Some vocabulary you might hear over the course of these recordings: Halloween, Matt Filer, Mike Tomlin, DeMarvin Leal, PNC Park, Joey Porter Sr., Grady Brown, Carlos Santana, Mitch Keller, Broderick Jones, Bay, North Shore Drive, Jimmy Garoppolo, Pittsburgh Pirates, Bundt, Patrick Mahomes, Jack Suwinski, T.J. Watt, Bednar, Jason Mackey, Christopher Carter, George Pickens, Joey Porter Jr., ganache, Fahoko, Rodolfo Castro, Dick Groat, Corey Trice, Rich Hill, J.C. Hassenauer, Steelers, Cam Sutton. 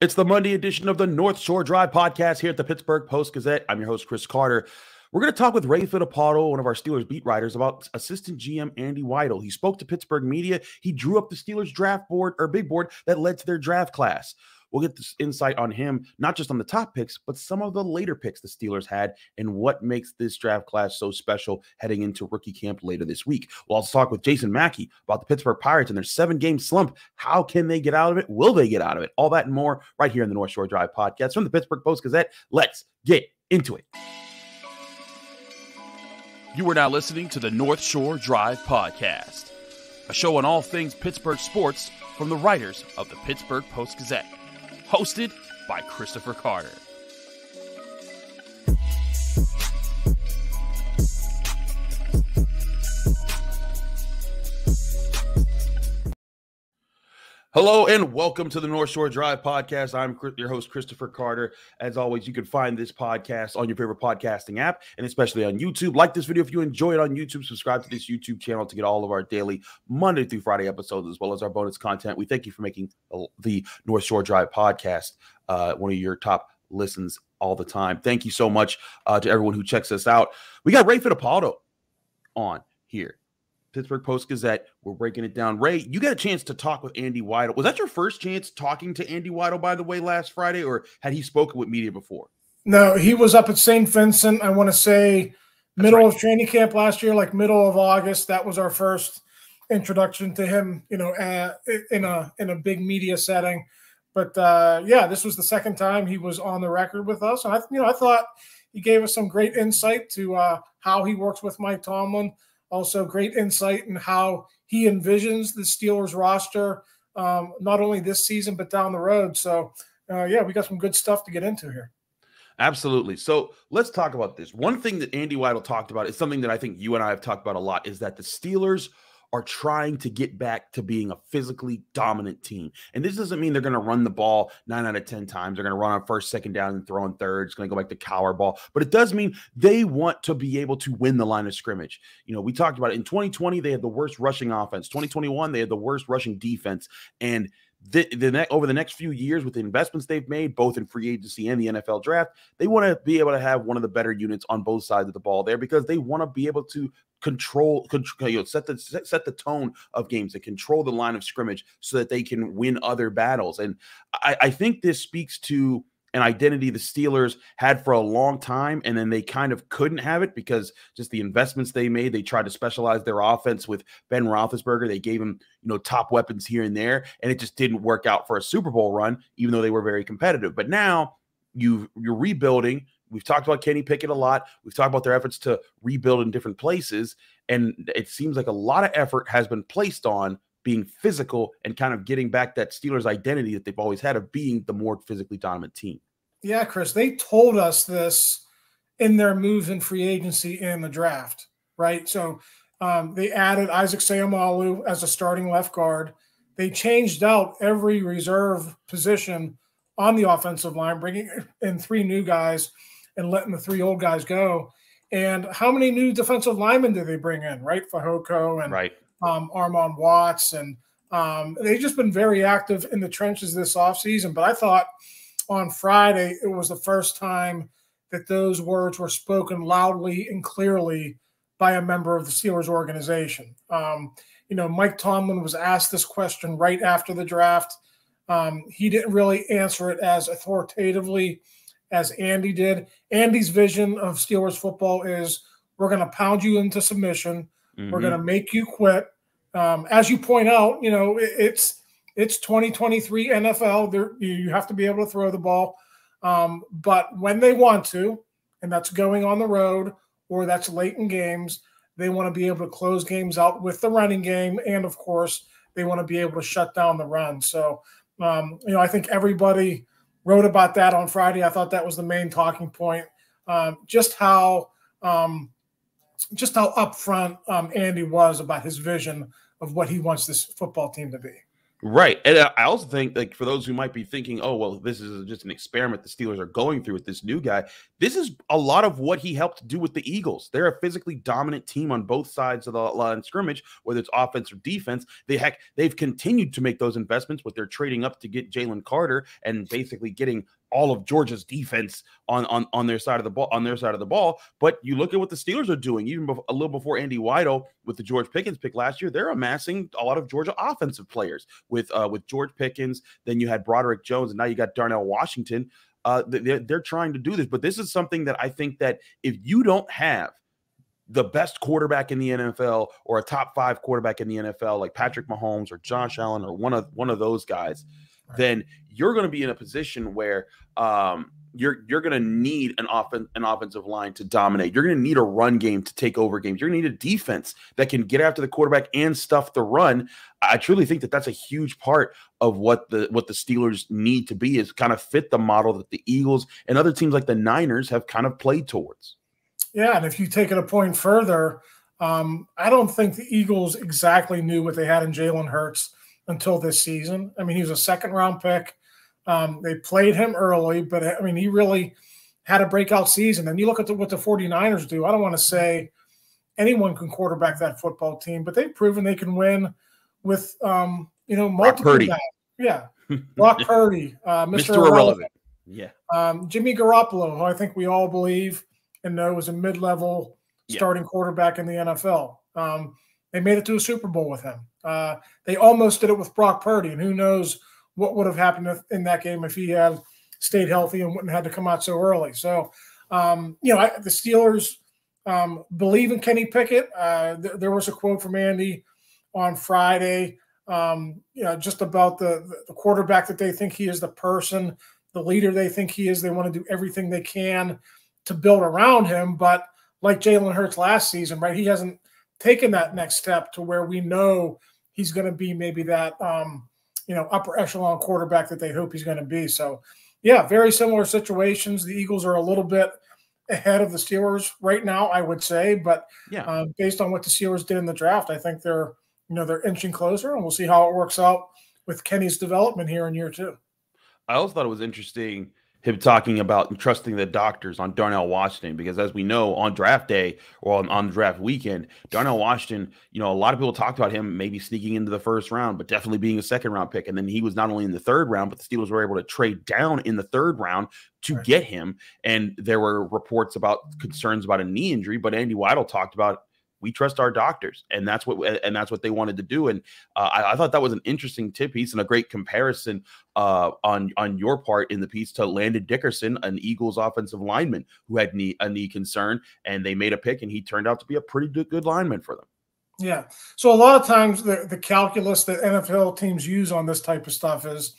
It's the Monday edition of the North Shore Drive podcast here at the Pittsburgh Post-Gazette. I'm your host, Chris Carter. We're going to talk with Ray Fittipaldo, one of our Steelers beat writers, about assistant GM Andy Weidl. He spoke to Pittsburgh media. He drew up the Steelers draft board or big board that led to their draft class. We'll get this insight on him, not just on the top picks, but some of the later picks the Steelers had and what makes this draft class so special heading into rookie camp later this week. We'll also talk with Jason Mackey about the Pittsburgh Pirates and their 7-game slump. How can they get out of it? Will they get out of it? All that and more right here in the North Shore Drive podcast from the Pittsburgh Post-Gazette. Let's get into it. You are now listening to the North Shore Drive podcast, a show on all things Pittsburgh sports from the writers of the Pittsburgh Post-Gazette. Hosted by Christopher Carter. Hello and welcome to the North Shore Drive podcast. I'm your host, Christopher Carter. As always, you can find this podcast on your favorite podcasting app and especially on YouTube. Like this video if you enjoy it on YouTube. Subscribe to this YouTube channel to get all of our daily Monday through Friday episodes as well as our bonus content. We thank you for making the North Shore Drive podcast one of your top listens all the time. Thank you so much to everyone who checks us out. We got Ray Fittipaldo on here. Pittsburgh Post-Gazette. We're breaking it down. Ray, you got a chance to talk with Andy Weidl. Was that your first chance talking to Andy Weidl, by the way, last Friday, or had he spoken with media before? No, he was up at St. Vincent, I want to say, middle of training camp last year, like middle of August. That was our first introduction to him, you know, in a big media setting. But, yeah, this was the second time he was on the record with us. And, I thought he gave us some great insight to how he works with Mike Tomlin. Also, great insight in how he envisions the Steelers roster, not only this season, but down the road. So, yeah, we got some good stuff to get into here. Absolutely. So let's talk about this. One thing that Andy Weidl talked about is something that I think you and I have talked about a lot is that the Steelers are trying to get back to being a physically dominant team. And this doesn't mean they're going to run the ball 9 out of 10 times. They're going to run on first, second down, and throw on third. It's going to go back to cower ball. But it does mean they want to be able to win the line of scrimmage. You know, we talked about it. In 2020, they had the worst rushing offense. 2021, they had the worst rushing defense. And over the next few years, with the investments they've made, both in free agency and the NFL draft, they want to be able to have one of the better units on both sides of the ball there because they want to be able to control, you know, set the tone of games and control the line of scrimmage so that they can win other battles. And I think this speaks to an identity the Steelers had for a long time, and then they kind of couldn't have it because just the investments they made. They tried to specialize their offense with Ben Roethlisberger. They gave him, you know, top weapons here and there, and it just didn't work out for a Super Bowl run, even though they were very competitive. But now you're rebuilding. We've talked about Kenny Pickett a lot. We've talked about their efforts to rebuild in different places, and it seems like a lot of effort has been placed on being physical and kind of getting back that Steelers identity that they've always had of being the more physically dominant team. Yeah, Chris, they told us this in their moves in free agency and the draft, right? So they added Isaac Seumalu as a starting left guard. They changed out every reserve position on the offensive line, bringing in 3 new guys and letting the 3 old guys go. And how many new defensive linemen did they bring in, right? Fahoko and Armand Watts, and they've just been very active in the trenches this offseason. But I thought on Friday it was the first time that those words were spoken loudly and clearly by a member of the Steelers organization. You know, Mike Tomlin was asked this question right after the draft. He didn't really answer it as authoritatively as Andy did. Andy's vision of Steelers football is we're going to pound you into submission. We're going to make you quit. As you point out, you know, it's 2023 NFL. You have to be able to throw the ball. But when they want to, and that's going on the road or that's late in games, they want to be able to close games out with the running game. And, of course, they want to be able to shut down the run. So, you know, I think everybody wrote about that on Friday. I thought that was the main talking point, just how upfront Andy was about his vision of what he wants this football team to be. Right. And I also think, like, for those who might be thinking, oh, well, this is just an experiment the Steelers are going through with this new guy, this is a lot of what he helped do with the Eagles. They're a physically dominant team on both sides of the line of scrimmage, whether it's offense or defense. They've continued to make those investments, but they're trading up to get Jalen Carter and basically getting all of Georgia's defense on their side of the ball, But you look at what the Steelers are doing, even a little before Andy Weidl with the George Pickens pick last year, they're amassing a lot of Georgia offensive players with George Pickens. Then you had Broderick Jones, and now you got Darnell Washington. They're trying to do this, but this is something that I think that if you don't have the best quarterback in the NFL or a top five quarterback in the NFL, like Patrick Mahomes or Josh Allen or one of those guys, then you're going to be in a position where you're going to need an offensive line to dominate. You're going to need a run game to take over games. You're going to need a defense that can get after the quarterback and stuff the run. I truly think that that's a huge part of what the Steelers need to be, is kind of fit the model that the Eagles and other teams like the Niners have kind of played towards. Yeah, and if you take it a point further, I don't think the Eagles exactly knew what they had in Jalen Hurts until this season. I mean, he was a second-round pick. They played him early, but, I mean, he really had a breakout season. And you look at what the 49ers do. I don't want to say anyone can quarterback that football team, but they've proven they can win with, multiple guys. Yeah, Brock Purdy, Mr. Irrelevant. Yeah, Jimmy Garoppolo, who I think we all believe and know is a mid-level starting quarterback in the NFL. They made it to a Super Bowl with him. They almost did it with Brock Purdy, and who knows what would have happened in that game if he had stayed healthy and wouldn't have had to come out so early. So, the Steelers believe in Kenny Pickett. There was a quote from Andy on Friday, just about the quarterback that they think he is, the person, the leader they think he is. They want to do everything they can to build around him. But like Jalen Hurts last season, right, he hasn't taken that next step to where we know he's going to be maybe that, upper echelon quarterback that they hope he's going to be. So, yeah, very similar situations. The Eagles are a little bit ahead of the Steelers right now, I would say. But based on what the Steelers did in the draft, I think they're inching closer, and we'll see how it works out with Kenny's development here in year two. I also thought it was interesting him talking about trusting the doctors on Darnell Washington, because as we know, on draft day or on draft weekend, Darnell Washington, a lot of people talked about him maybe sneaking into the first round, but definitely being a second round pick. And then he was not only in the third round, but the Steelers were able to trade down in the third round to get him. And there were reports about concerns about a knee injury, but Andy Weidl talked about, we trust our doctors, and that's what they wanted to do. And I thought that was an interesting tip piece and a great comparison on your part in the piece to Landon Dickerson, an Eagles offensive lineman who had a knee concern, and they made a pick, and he turned out to be a pretty good lineman for them. Yeah. So a lot of times the calculus that NFL teams use on this type of stuff is,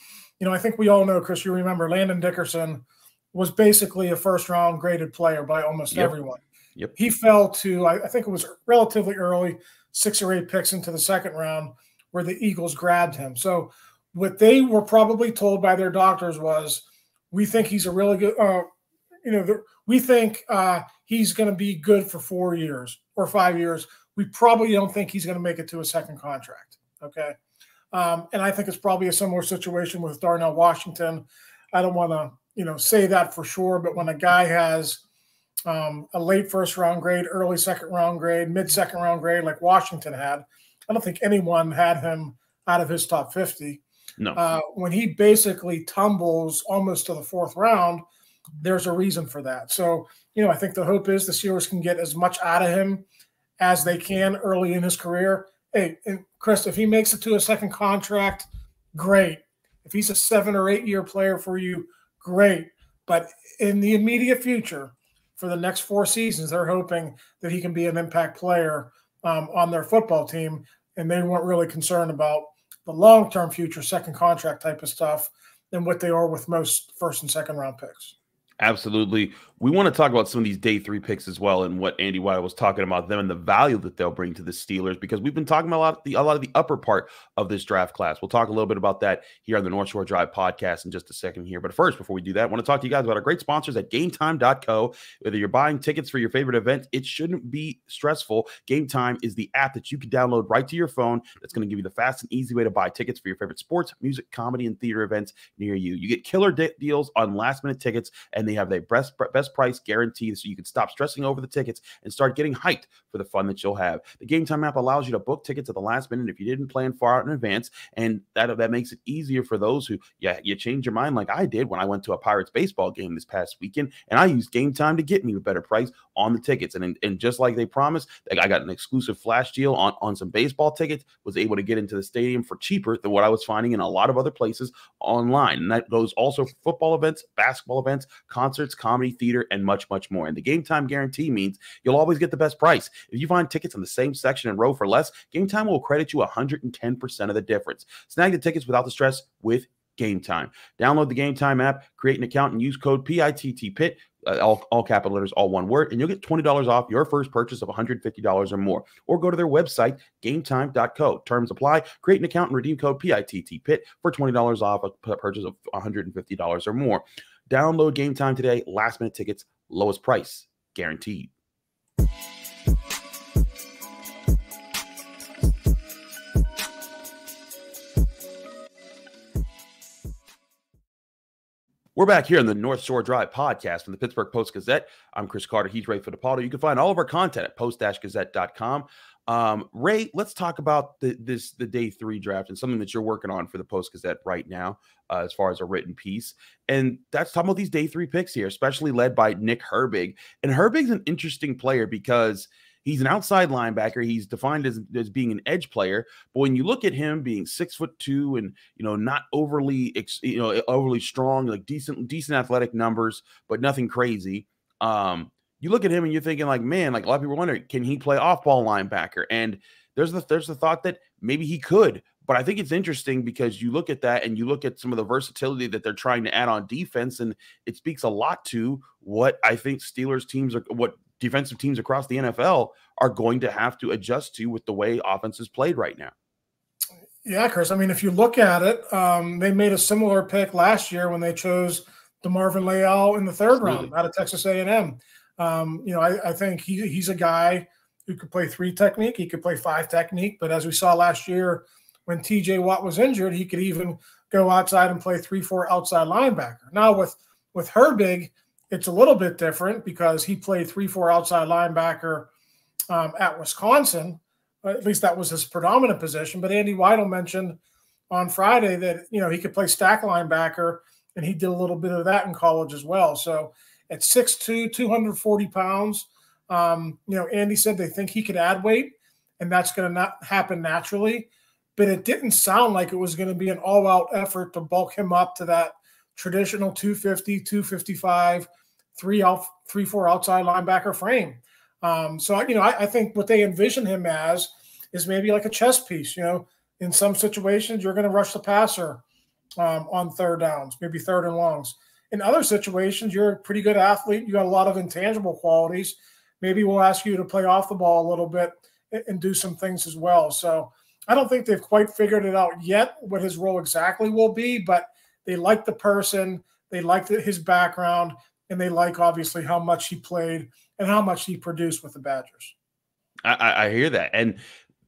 I think we all know, Chris, you remember Landon Dickerson was basically a first-round graded player by almost everyone. Yep. He fell to, I think it was relatively early, 6 or 8 picks into the second round where the Eagles grabbed him. So what they were probably told by their doctors was, we think he's a really good, we think he's going to be good for 4 years or 5 years. We probably don't think he's going to make it to a second contract. Okay. And I think it's probably a similar situation with Darnell Washington. I don't want to, say that for sure, but when a guy has a late first-round grade, early second-round grade, mid-second-round grade like Washington had, I don't think anyone had him out of his top 50. No. When he basically tumbles almost to the 4th round, there's a reason for that. So, I think the hope is the Steelers can get as much out of him as they can early in his career. Hey, and Chris, if he makes it to a second contract, great. If he's a 7- or 8-year player for you, great. But in the immediate future, for the next 4 seasons, they're hoping that he can be an impact player on their football team, and they weren't really concerned about the long-term future second contract type of stuff than what they are with most first- and second-round picks. Absolutely. We want to talk about some of these day three picks as well, and what Andy Weidl was talking about them and the value that they'll bring to the Steelers, because we've been talking about a lot of the upper part of this draft class. We'll talk a little bit about that here on the North Shore Drive podcast in just a second here. But first, before we do that, I want to talk to you guys about our great sponsors at GameTime.co. Whether you're buying tickets for your favorite event, it shouldn't be stressful. GameTime is the app that you can download right to your phone. That's going to give you the fast and easy way to buy tickets for your favorite sports, music, comedy, and theater events near you. You get killer deals on last-minute tickets, and they have their best price guaranteed, so you can stop stressing over the tickets and start getting hyped for the fun that you'll have. The Game Time app allows you to book tickets at the last minute if you didn't plan far out in advance, and that makes it easier for those who you change your mind, like I did when I went to a Pirates baseball game this past weekend, and I used Game Time to get me a better price on the tickets. And just like they promised, I got an exclusive flash deal on some baseball tickets, was able to get into the stadium for cheaper than what I was finding in a lot of other places online. And that goes also for football events, basketball events, concerts, comedy, theater, and much, much more. And the Game Time guarantee means you'll always get the best price. If you find tickets in the same section and row for less, Game Time will credit you 110% of the difference. Snag the tickets without the stress with Game Time. Download the Game Time app, create an account, and use code PITTPIT, all capital letters, all one word, and you'll get $20 off your first purchase of $150 or more. Or go to their website, GameTime.co. Terms apply. Create an account and redeem code PITTPIT for $20 off a purchase of $150 or more. Download Game Time today. Last minute tickets, lowest price guaranteed. We're back here on the North Shore Drive podcast from the Pittsburgh Post-Gazette. I'm Chris Carter. He's Ray Fittipaldo. You can find all of our content at post-gazette.com. Ray, let's talk about the day three draft and something that you're working on for the Post-Gazette right now, as far as a written piece. And that's talking about these day three picks here, especially led by Nick Herbig. And Herbig's an interesting player because he's an outside linebacker. He's defined as being an edge player. But when you look at him being 6'2" and, you know, not overly strong, like decent athletic numbers, but nothing crazy. You look at him and you're thinking, like, man, like a lot of people wonder, can he play off-ball linebacker? And there's the thought that maybe he could, but I think it's interesting because you look at that and you look at some of the versatility that they're trying to add on defense, and it speaks a lot to what I think Steelers teams are, what defensive teams across the NFL are going to have to adjust to with the way offense is played right now. Yeah, Chris. I mean, if you look at it, they made a similar pick last year when they chose DeMarvin Leal in the third round out of Texas A&M. You know, I think he's a guy who could play three technique. He could play five technique. But as we saw last year when T.J. Watt was injured, he could even go outside and play 3-4 outside linebacker. Now with Herbig, it's a little bit different because he played 3-4 outside linebacker at Wisconsin. At least that was his predominant position. But Andy Weidl mentioned on Friday that, you know, he could play stack linebacker, and he did a little bit of that in college as well. So at 6'2", 240 pounds, you know, Andy said they think he could add weight, and that's going to not happen naturally. But it didn't sound like it was going to be an all-out effort to bulk him up to that traditional 250, 255, 3-4 outside linebacker frame. So, you know, I think what they envision him as is maybe like a chess piece. You know, in some situations you're going to rush the passer on third downs, maybe third and longs. In other situations, you're a pretty good athlete. You got a lot of intangible qualities. Maybe we'll ask you to play off the ball a little bit and do some things as well. So I don't think they've quite figured it out yet what his role exactly will be, but they like the person, they like his background, and they like, obviously, how much he played and how much he produced with the Badgers. I hear that. And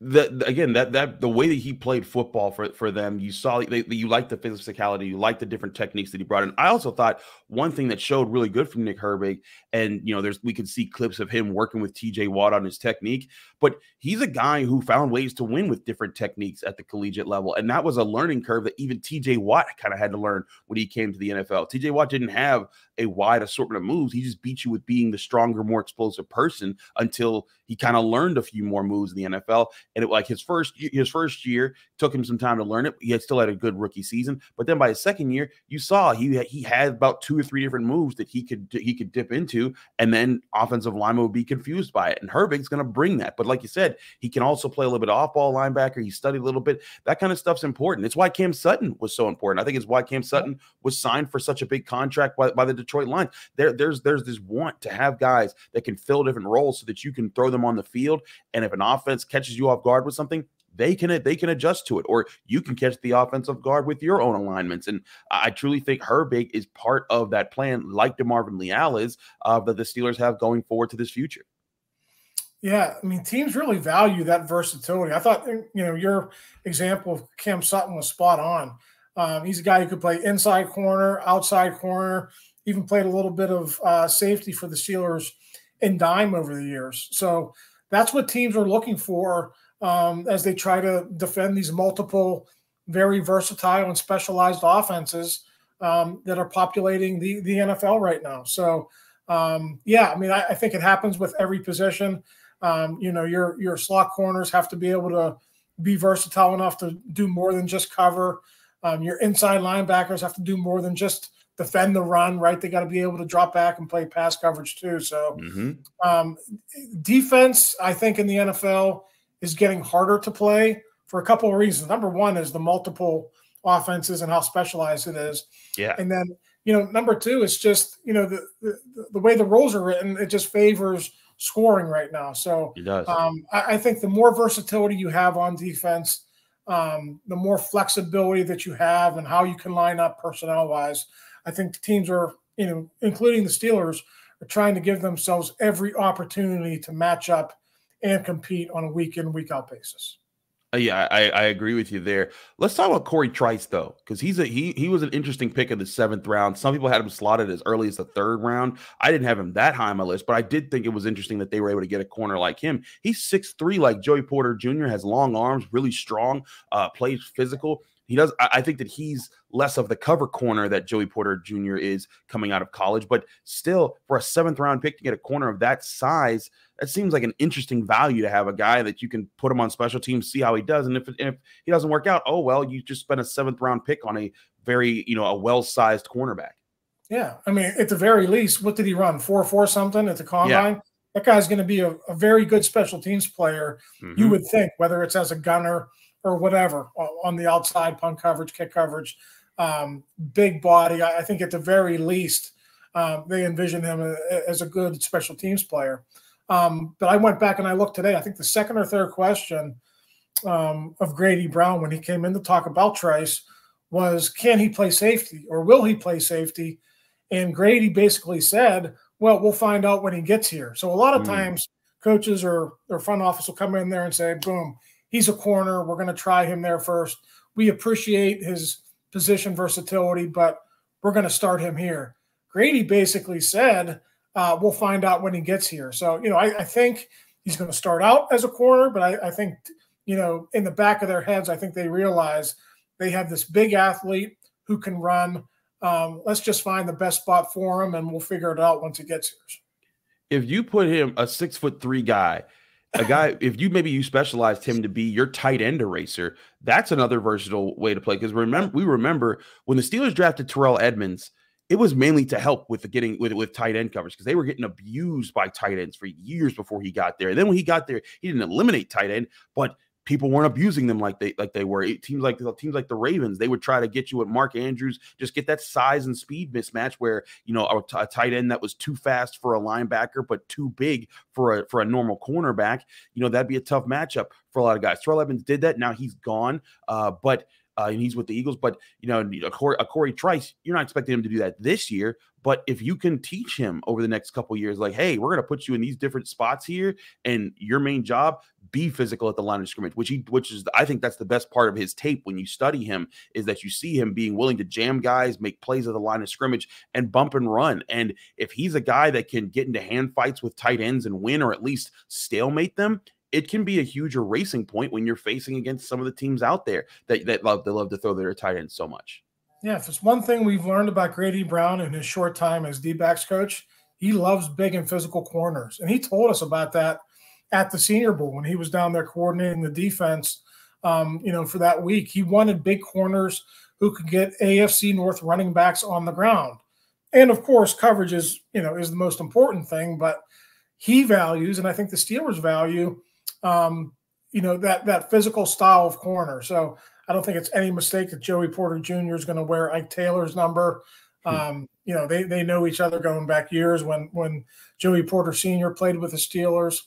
the way that he played football for them, you saw you liked the physicality, you liked the different techniques that he brought in. I also thought one thing that showed really good from Nick Herbig, and, you know, we could see clips of him working with T.J. Watt on his technique, but he's a guy who found ways to win with different techniques at the collegiate level, and that was a learning curve that even T.J. Watt kind of had to learn when he came to the NFL. T.J. Watt didn't have a wide assortment of moves. He just beat you with being the stronger, more explosive person until he kind of learned a few more moves in the NFL. And it, like, his first year took him some time to learn it. He had still had a good rookie season, but then by his second year, you saw he had about 2 or 3 different moves that he could dip into, and then offensive linemen would be confused by it. And Herbig's going to bring that. But like you said, he can also play a little bit of off-ball linebacker. He studied a little bit. That kind of stuff's important. It's why Cam Sutton was so important. I think it's why Cam Sutton was signed for such a big contract by the Detroit Detroit Lions, there's this want to have guys that can fill different roles so that you can throw them on the field. And if an offense catches you off guard with something, they can adjust to it, or you can catch the offensive guard with your own alignments. And I truly think Herbig is part of that plan, like DeMarvin Leal is, that the Steelers have going forward to this future. Yeah, I mean, teams really value that versatility. I thought, your example of Cam Sutton was spot on. He's a guy who could play inside corner, outside corner, even played a little bit of safety for the Steelers in dime over the years. So that's what teams are looking for as they try to defend these multiple, very versatile and specialized offenses that are populating the NFL right now. So, yeah, I mean, I think it happens with every position. Your slot corners have to be able to be versatile enough to do more than just cover. Your inside linebackers have to do more than just defend the run, right? They got to be able to drop back and play pass coverage too. So defense, I think, in the NFL is getting harder to play for a couple of reasons. Number one is the multiple offenses and how specialized it is. Yeah. And then, number two is just, the way the rules are written, it just favors scoring right now. So it does. I think the more versatility you have on defense, the more flexibility that you have and how you can line up personnel wise, I think teams are, including the Steelers, are trying to give themselves every opportunity to match up and compete on a week in, week out basis. Yeah, I agree with you there. Let's talk about Corey Trice, though, because he was an interesting pick in the 7th round. Some people had him slotted as early as the 3rd round. I didn't have him that high on my list, but I did think it was interesting that they were able to get a corner like him. He's 6'3", like Joey Porter Jr., has long arms, really strong, plays physical. He does. I think that he's less of the cover corner that Joey Porter Jr. is coming out of college, but still, for a 7th round pick to get a corner of that size, that seems like an interesting value to have a guy that you can put him on special teams, see how he does. And if he doesn't work out, oh, well, you just spent a 7th round pick on a very, a well-sized cornerback. Yeah. I mean, at the very least, what did he run? 4.4 something at the combine? Yeah. That guy's going to be a very good special teams player. You would think, whether it's as a gunner or whatever, on the outside, punt coverage, kick coverage, big body. I think at the very least, they envision him as a good special teams player. But I went back and I looked today. I think the second or third question of Grady Brown when he came in to talk about Trice was, can he play safety or will he play safety? And Grady basically said, well, we'll find out when he gets here. So a lot of times coaches or front office will come in there and say, boom, he's a corner. We're going to try him there first. We appreciate his position versatility, but we're going to start him here. Grady basically said, we'll find out when he gets here. So, I think he's going to start out as a corner, but I think, in the back of their heads, I think they realize they have this big athlete who can run. Let's just find the best spot for him, and we'll figure it out once he gets here. If you put him, a 6'3" guy, if you specialized him to be your tight end eraser, that's another versatile way to play. Because remember when the Steelers drafted Terrell Edmunds, it was mainly to help with getting with tight end coverage, because they were getting abused by tight ends for years before he got there. And then when he got there, he didn't eliminate tight end, but people weren't abusing them like they were. It seems like teams like the Ravens, they would try to get you with Mark Andrews, just get that size and speed mismatch where, a tight end that was too fast for a linebacker but too big for a normal cornerback, that'd be a tough matchup for a lot of guys. Terrell Edmunds did that. Now he's gone, and he's with the Eagles. But, a Corey Trice, you're not expecting him to do that this year. But if you can teach him over the next couple of years, like, hey, we're going to put you in these different spots here, and your main job, be physical at the line of scrimmage, which is, I think that's the best part of his tape when you study him, is that you see him being willing to jam guys, make plays at the line of scrimmage, and bump and run. And if he's a guy that can get into hand fights with tight ends and win, or at least stalemate them, it can be a huge erasing point when you're facing against some of the teams out there that love to throw their tight ends so much. Yeah, if it's one thing we've learned about Grady Brown in his short time as D-backs coach, he loves big and physical corners. And he told us about that at the Senior Bowl when he was down there coordinating the defense, for that week. He wanted big corners who could get AFC North running backs on the ground. And, of course, coverage is the most important thing, but he values, and I think the Steelers value, that physical style of corner. So I don't think it's any mistake that Joey Porter Jr. is going to wear Ike Taylor's number. You know, they know each other going back years when Joey Porter Sr. played with the Steelers.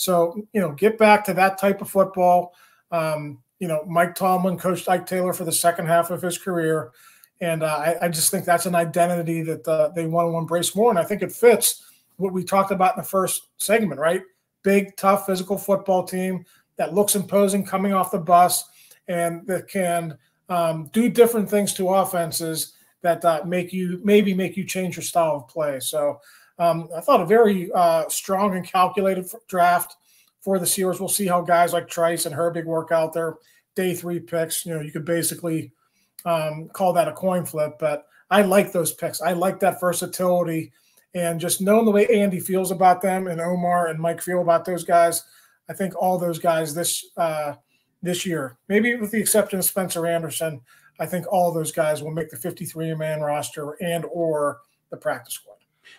So, you know, get back to that type of football. You know, Mike Tomlin coached Ike Taylor for the second half of his career. And I just think that's an identity that they want to embrace more. And I think it fits what we talked about in the first segment, right? Big, tough, physical football team that looks imposing coming off the bus and that can do different things to offenses that maybe make you change your style of play. So I thought a very strong and calculated draft for the Steelers. We'll see how guys like Trice and Herbig work out their day 3 picks. You know, you could basically call that a coin flip, but I like those picks. I like that versatility, and just knowing the way Andy feels about them and Omar and Mike feel about those guys, I think all those guys this year, maybe with the exception of Spencer Anderson, I think all those guys will make the 53-man roster and or the practice squad.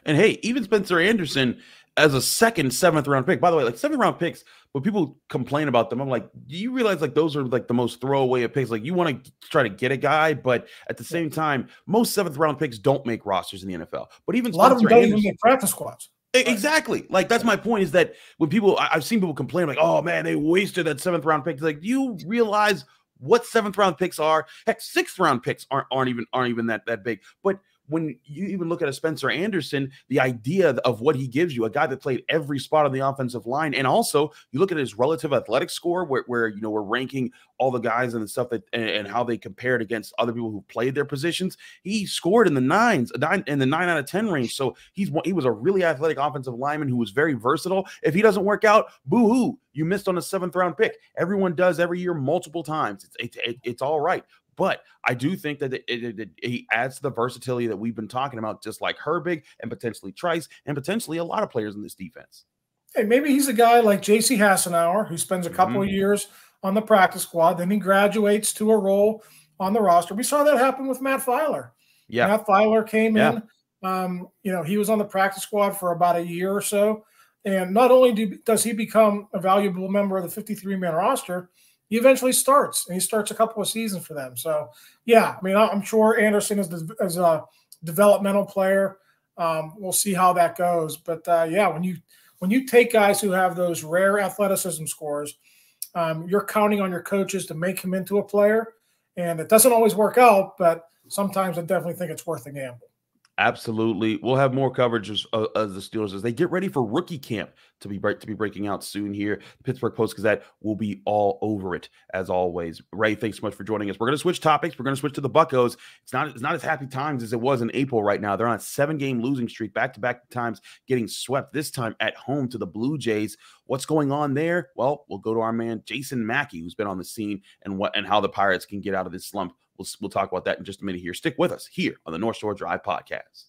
And, hey, even Spencer Anderson as a second, 7th-round pick. By the way, like, 7th-round picks, when people complain about them, I'm like, do you realize, like, those are, like, the most throwaway of picks? Like, you want to try to get a guy, but at the same time, most 7th-round picks don't make rosters in the NFL. But even a lot of them don't even make practice squads. Exactly. Like, that's my point, is that when people – I've seen people complain, like, oh, man, they wasted that 7th-round pick. It's like, do you realize – what 7th-round picks are? Heck, 6th-round picks aren't even that big. But when you even look at a Spencer Anderson, the idea of what he gives you, a guy that played every spot on the offensive line, and also you look at his relative athletic score, where you know, we're ranking all the guys and the stuff that and how they compared against other people who played their positions. He scored in the 9 out of 10 range, so he was a really athletic offensive lineman who was very versatile. If he doesn't work out, boo-hoo, you missed on a 7th-round pick. Everyone does every year multiple times. It's all right. But I do think that he adds to the versatility that we've been talking about, just like Herbig and potentially Trice and potentially a lot of players in this defense. Hey, maybe he's a guy like J.C. Hassenauer who spends a couple of years on the practice squad, then he graduates to a role on the roster. We saw that happen with Matt Filer. Yeah, Matt Filer came in. You know, he was on the practice squad for about a year or so, and not only does he become a valuable member of the 53-man roster, he eventually starts, and he starts a couple of seasons for them. So, yeah, I mean, I'm sure Anderson is a developmental player. We'll see how that goes. But, yeah, when you take guys who have those rare athleticism scores, you're counting on your coaches to make him into a player. And it doesn't always work out, but sometimes I definitely think it's worth the gamble. Absolutely. We'll have more coverage of the Steelers as they get ready for rookie camp to be breaking out soon here. The Pittsburgh Post-Gazette will be all over it, as always. Ray, thanks so much for joining us. We're going to switch topics. We're going to switch to the Buccos. It's not as happy times as it was in April right now. They're on a 7-game losing streak, back-to-back times getting swept, this time at home to the Blue Jays. What's going on there? Well, we'll go to our man Jason Mackey, who's been on the scene, and how the Pirates can get out of this slump. We'll talk about that in just a minute here. Stick with us here on the North Shore Drive podcast.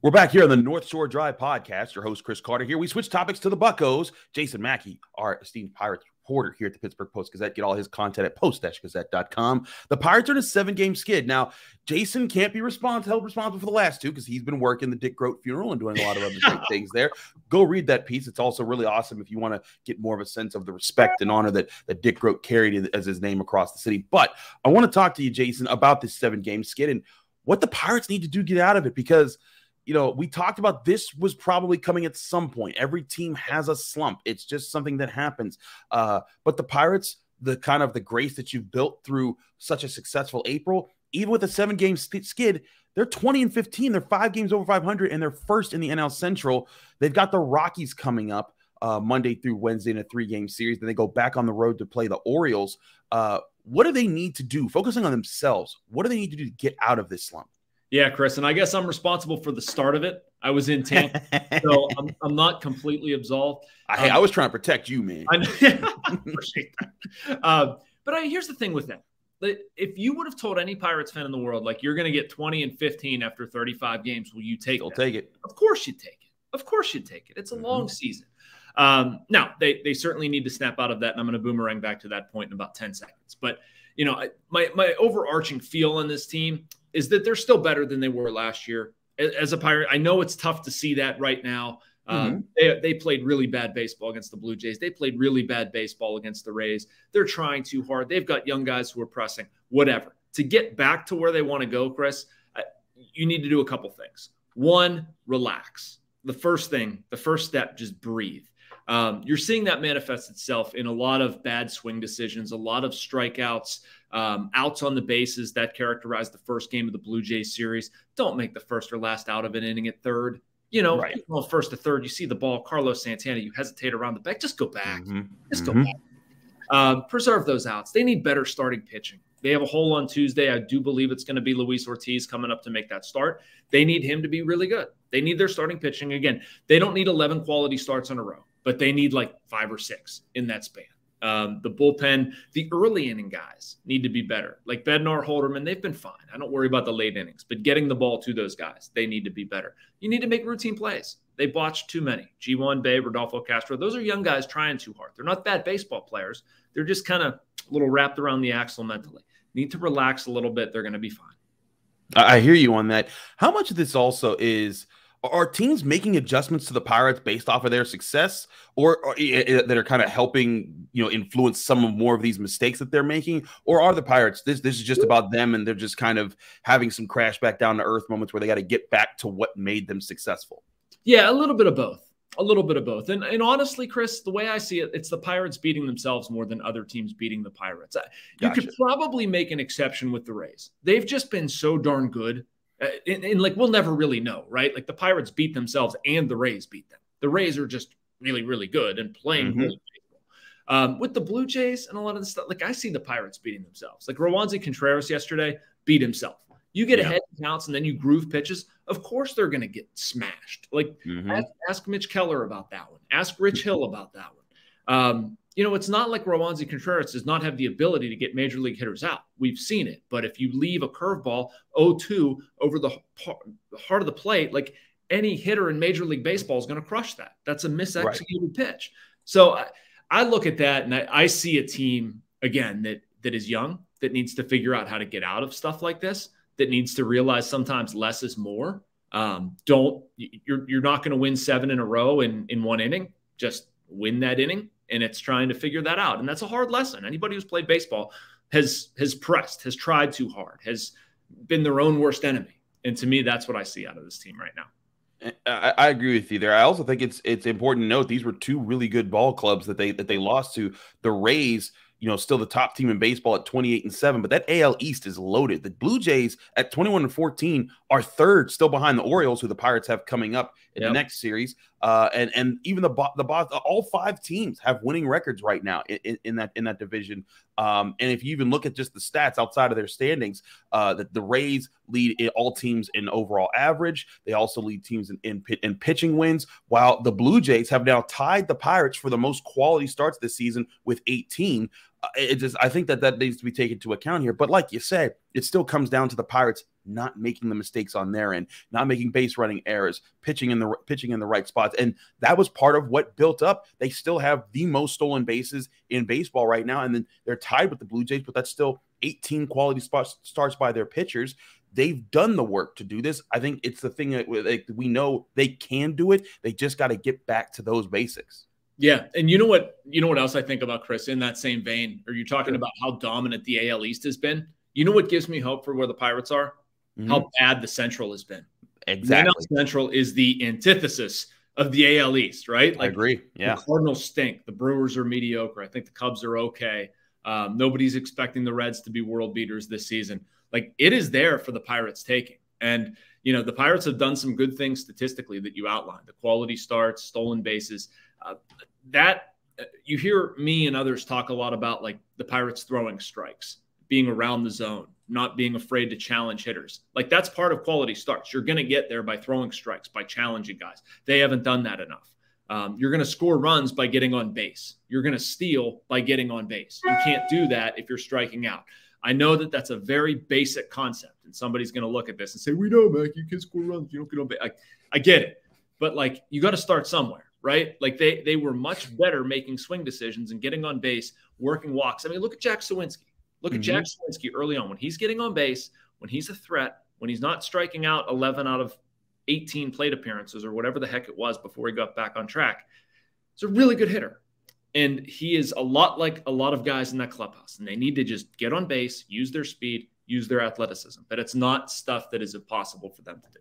We're back here on the North Shore Drive podcast. Your host, Chris Carter here. We switch topics to the Buccos. Jason Mackey, our esteemed Pirates reporter here at the Pittsburgh Post-Gazette. Get all his content at post-gazette.com. The Pirates are in a 7-game skid. Now, Jason can't be held responsible for the last 2 because he's been working the Dick Groat funeral and doing a lot of other great things there. Go read that piece. It's also really awesome if you want to get more of a sense of the respect and honor that Dick Groat carried as his name across the city. But I want to talk to you, Jason, about this 7-game skid and what the Pirates need to do to get out of it, because – you know, we talked about this was probably coming at some point. Every team has a slump. It's just something that happens. But the Pirates, the kind of the grace that you've built through such a successful April, even with a 7-game skid, they're 20-15. They're 5 games over 500, and they're first in the NL Central. They've got the Rockies coming up Monday through Wednesday in a 3-game series. Then they go back on the road to play the Orioles. What do they need to do? Focusing on themselves, what do they need to do to get out of this slump? Yeah, Chris, and I guess I'm responsible for the start of it. I was in Tampa, so I'm not completely absolved. Hey, I was trying to protect you, man. I appreciate that. But here's the thing with that. If you would have told any Pirates fan in the world, like, you're going to get 20-15 after 35 games, will you take it? I'll take it. Of course you take it. Of course you take it. It's a long season. Now, they certainly need to snap out of that, and I'm going to boomerang back to that point in about 10 seconds. But, you know, my overarching feel on this team is that they're still better than they were last year. As a Pirate, I know it's tough to see that right now They played really bad baseball against the Blue Jays. They played really bad baseball against the Rays. They're trying too hard. They've got young guys who are pressing, whatever. To get back to where they want to go, Chris, you need to do a couple things. One, relax. The first step, just breathe. You're seeing that manifest itself in a lot of bad swing decisions, a lot of strikeouts, outs on the bases that characterized the first game of the Blue Jays series. Don't make the first or last out of an inning at third. You know, right. Well, first to third, you see the ball, Carlos Santana, you hesitate around the back, just go back. Just go back. Preserve those outs. They need better starting pitching. They have a hole on Tuesday. I do believe it's going to be Luis Ortiz coming up to make that start. They need him to be really good. They need their starting pitching. Again, they don't need 11 quality starts in a row, but they need like 5 or 6 in that span. The bullpen, the early inning guys need to be better. Like Bednar, Holderman, they've been fine. I don't worry about the late innings, but getting the ball to those guys, they need to be better. You need to make routine plays. They botched too many. G1, Bay, Rodolfo Castro. Those are young guys trying too hard. They're not bad baseball players. They're just kind of a little wrapped around the axle mentally. Need to relax a little bit. They're going to be fine. I hear you on that. How much of this also is – are teams making adjustments to the Pirates based off of their success, or that are kind of helping, you know, influence some of more of these mistakes that they're making? Or are the Pirates, this is just about them, and they're just kind of having some crash back down to earth moments where they got to get back to what made them successful? Yeah, a little bit of both. A little bit of both. And honestly, Chris, the way I see it, it's the Pirates beating themselves more than other teams beating the Pirates. You could probably make an exception with the Rays. They've just been so darn good. And like, we'll never really know, right? Like the Pirates beat themselves and the Rays beat them. The Rays are just really, really good and playing really baseball. With the Blue Jays and a lot of the stuff, like I see the Pirates beating themselves. Like Roansy Contreras yesterday beat himself. You get ahead in counts and then you groove pitches. Of course they're going to get smashed. Like ask Mitch Keller about that one. Ask Rich Hill about that one. You know, it's not like Roansy Contreras does not have the ability to get major league hitters out. We've seen it. But if you leave a curveball 0-2 over the heart of the plate, like any hitter in major league baseball is going to crush that. That's a misexecuted pitch. So I look at that and I see a team, again, that is young, that needs to figure out how to get out of stuff like this, that needs to realize sometimes less is more. You're not going to win 7 in a row in one inning. Just win that inning. And it's trying to figure that out. And that's a hard lesson. Anybody who's played baseball has pressed, has tried too hard, has been their own worst enemy. And to me, that's what I see out of this team right now. I agree with you there. I also think it's important to note these were 2 really good ball clubs that they lost to. The Rays, you know, still the top team in baseball at 28-7, but that AL East is loaded. The Blue Jays at 21-14 are 3rd, still behind the Orioles, who the Pirates have coming up in the next series. And even all 5 teams have winning records right now in that division. And if you even look at just the stats outside of their standings, that the Rays lead all teams in overall average. They also lead teams in pitching wins, while the Blue Jays have now tied the Pirates for the most quality starts this season with 18. I think that needs to be taken into account here. But like you said, it still comes down to the Pirates not making the mistakes on their end, not making base running errors, pitching in the right spots. And that was part of what built up. They still have the most stolen bases in baseball right now. And then they're tied with the Blue Jays, but that's still 18 quality starts by their pitchers. They've done the work to do this. I think it's the thing that we know they can do it. They just got to get back to those basics. Yeah, and you know what else I think about, Chris, in that same vein? Are you talking about how dominant the AL East has been? You know what gives me hope for where the Pirates are? How bad the Central has been. Exactly. The NL Central is the antithesis of the AL East, right? Like, I agree. Yeah. The Cardinals stink. The Brewers are mediocre. I think the Cubs are okay. Nobody's expecting the Reds to be world beaters this season. Like, it is there for the Pirates taking. And, you know, the Pirates have done some good things statistically that you outlined. The quality starts, stolen bases. You hear me and others talk a lot about, like, the Pirates throwing strikes, being around the zone, not being afraid to challenge hitters. Like, that's part of quality starts. You're going to get there by throwing strikes, by challenging guys. They haven't done that enough. You're going to score runs by getting on base. You're going to steal by getting on base. You can't do that if you're striking out. I know that that's a very basic concept, and somebody's going to look at this and say, we know, Mac, you can score runs. You don't get on base. I get it. But, like, you got to start somewhere. Right? Like they were much better making swing decisions and getting on base, working walks. I mean, look at Jack Suwinski. Look at Jack Suwinski early on. When he's getting on base, when he's a threat, when he's not striking out 11 out of 18 plate appearances or whatever the heck it was before he got back on track. He's a really good hitter. And he is a lot like a lot of guys in that clubhouse. And they need to just get on base, use their speed, use their athleticism. But it's not stuff that is impossible for them to do.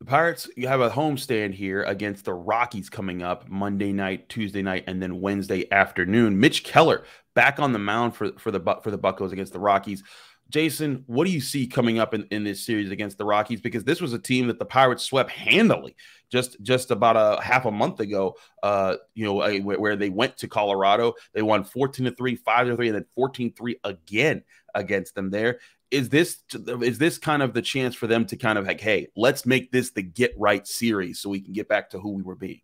The Pirates, you have a homestand here against the Rockies coming up Monday night, Tuesday night, and then Wednesday afternoon. Mitch Keller back on the mound for the Buccos against the Rockies. Jason, what do you see coming up in this series against the Rockies? Because this was a team that the Pirates swept handily just about a half a month ago, where they went to Colorado. They won 14-3, 5-3, and then 14-3 again against them there. Is this kind of the chance for them to kind of like, hey, let's make this the get right series so we can get back to who we were being?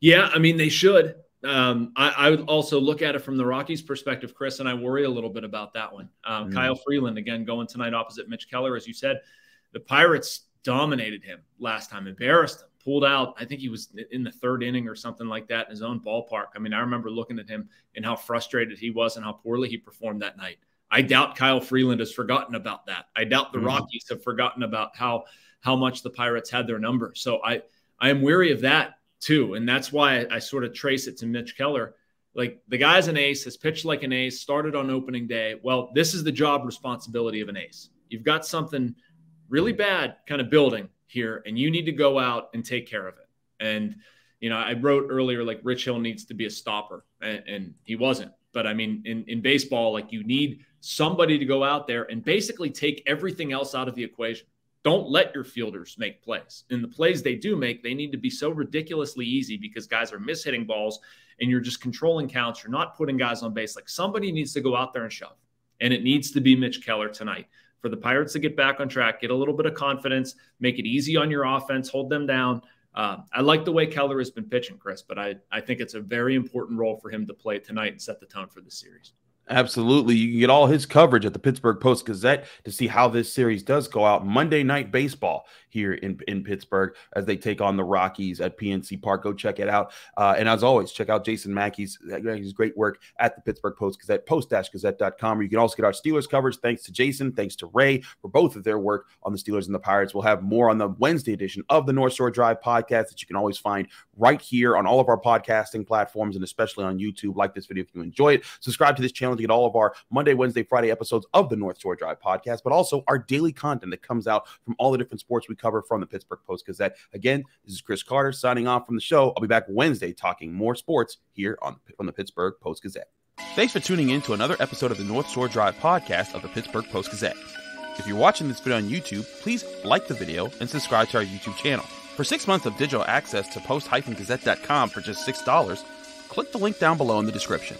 Yeah, I mean, they should. I would also look at it from the Rockies' perspective, Chris, and I worry a little bit about that one. Kyle Freeland, again, going tonight opposite Mitch Keller. As you said, the Pirates dominated him last time, embarrassed him, pulled out. I think he was in the third inning or something like that in his own ballpark. I mean, I remember looking at him and how frustrated he was and how poorly he performed that night. I doubt Kyle Freeland has forgotten about that. I doubt the Rockies have forgotten about how much the Pirates had their number. So I am weary of that too. And that's why I sort of trace it to Mitch Keller. Like, the guy's an ace, has pitched like an ace, started on opening day. Well, this is the job responsibility of an ace. You've got something really bad kind of building here, and you need to go out and take care of it. And, you know, I wrote earlier, like, Rich Hill needs to be a stopper, and he wasn't. But I mean, in baseball, like, you need somebody to go out there and basically take everything else out of the equation. Don't let your fielders make plays. And the plays they do make, they need to be so ridiculously easy because guys are mishitting balls and you're just controlling counts. You're not putting guys on base. Like, somebody needs to go out there and shove. And it needs to be Mitch Keller tonight for the Pirates to get back on track, get a little bit of confidence, make it easy on your offense, hold them down. I like the way Keller has been pitching, Chris, but I think it's a very important role for him to play tonight and set the tone for the series. Absolutely. You can get all his coverage at the Pittsburgh Post-Gazette to see how this series does go out. Monday Night Baseball here in Pittsburgh as they take on the Rockies at PNC Park. Go check it out. And as always, check out Jason Mackey's great work at the Pittsburgh Post-Gazette, post-gazette.com, where you can also get our Steelers coverage. Thanks to Jason. Thanks to Ray for both of their work on the Steelers and the Pirates. We'll have more on the Wednesday edition of the North Shore Drive podcast that you can always find right here on all of our podcasting platforms and especially on YouTube. Like this video if you enjoy it. Subscribe to this channel to get all of our Monday, Wednesday, Friday episodes of the North Shore Drive podcast, but also our daily content that comes out from all the different sports we cover from the Pittsburgh Post-Gazette. Again, this is Chris Carter signing off from the show. I'll be back Wednesday talking more sports here on the Pittsburgh Post-Gazette. Thanks for tuning in to another episode of the North Shore Drive podcast of the Pittsburgh Post-Gazette. If you're watching this video on YouTube, please like the video and subscribe to our YouTube channel. For 6 months of digital access to post-gazette.com for just $6, click the link down below in the description.